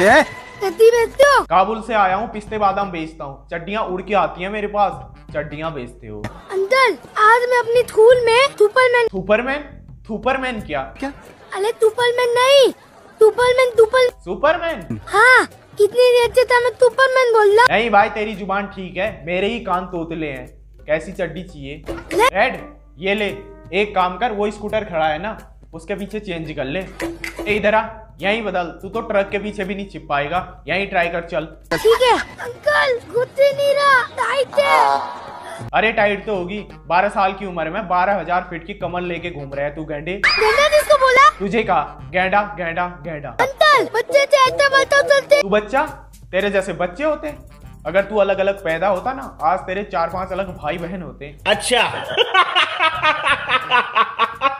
बेचते हो? काबुल से आया हूँ, पिस्ते बादाम बेचता हूँ। चड्डियाँ उड़ के आती हैं मेरे पास। चड्डियाँ बेचते हो? अंकल आज मैं अपनी स्कूल में सुपरमैन। सुपरमैन? सुपरमैन क्या? क्या? अरे सुपरमैन नहीं, सुपरमैन। सुपरमैन? हाँ, कितनी देर से था मैं सुपरमैन बोल रहा। नहीं भाई तेरी जुबान ठीक है, मेरे ही कान तोतले हैं। कैसी चड्डी चाहिए? रेड, ये ले। एक काम कर, वो स्कूटर खड़ा है ना, उसके पीछे चेंज कर ले। इधर आ, यहीं बदल। तू तो ट्रक के पीछे भी नहीं छिप पाएगा, यहीं ट्राई कर। चल ठीक है अंकल। गुस्से नहीं रहा, टाइट है। अरे टाइट तो होगी, 12 साल की उम्र में 12,000 फीट की कमर लेके घूम रहा है तू। गेंडे किसको बोला? तुझे कहा गेंडा गेंडा गेंडा। अंकल बच्चे से ऐसा बोलता हूं। तू बच्चा? तेरे जैसे बच्चे होते। अगर तू अलग अलग पैदा होता ना, आज तेरे 4-5 अलग भाई बहन होते। अच्छा